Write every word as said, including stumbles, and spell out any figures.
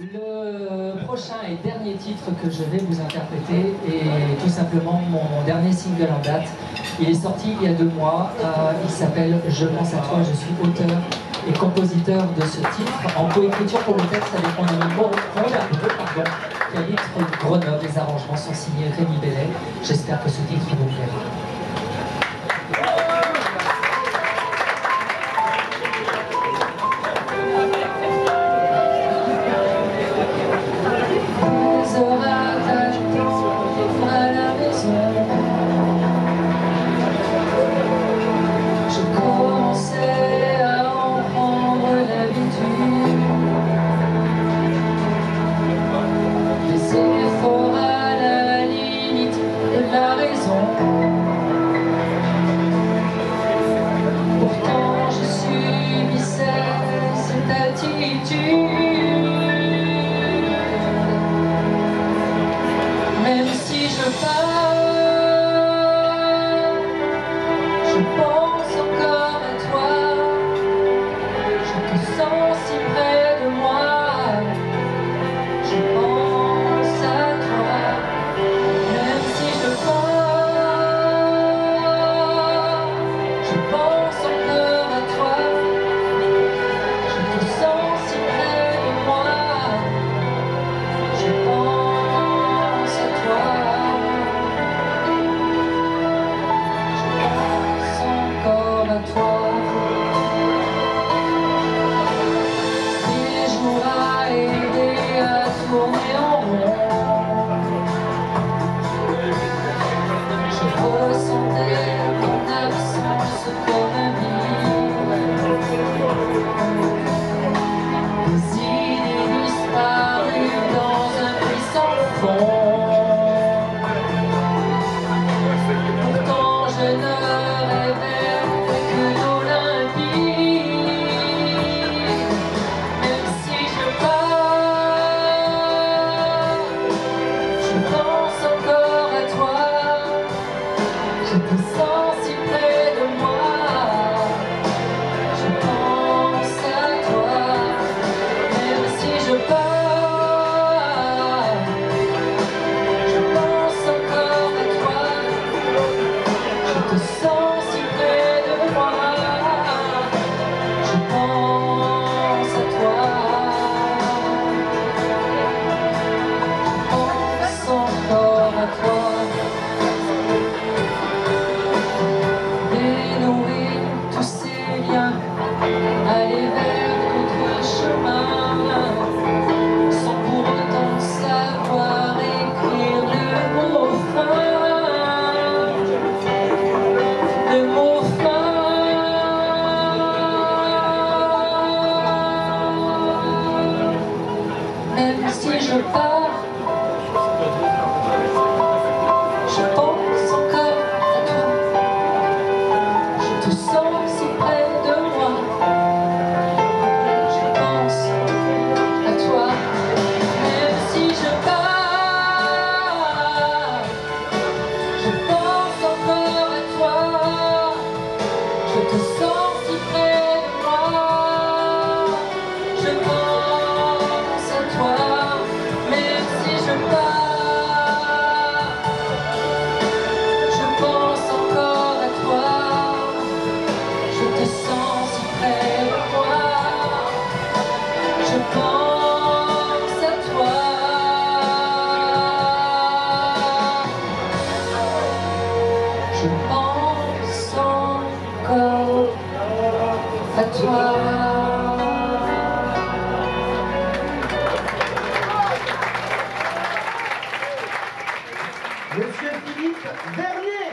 Le prochain et dernier titre que je vais vous interpréter est tout simplement mon dernier single en date. Il est sorti il y a deux mois, euh, il s'appelle Je pense à toi, je suis auteur et compositeur de ce titre. En coécriture pour le texte avec mon ami Calitre Grenoble, les arrangements sont signés Rémy Bailet. J'espère que ce titre vous plaira. Même si je parle, je pense encore à toi. Je te sens si près de moi. Je pense à toi. Même si je parle, je pense encore à toi. Je te sens si près de moi. Je pense. Je pars, je pense encore à toi, je te sens si près de moi, je pense à toi, même si je pars, je pense encore à toi, je te sens si près de moi, je pense à toi. Je pense encore à toi. Monsieur Philippe Vernier.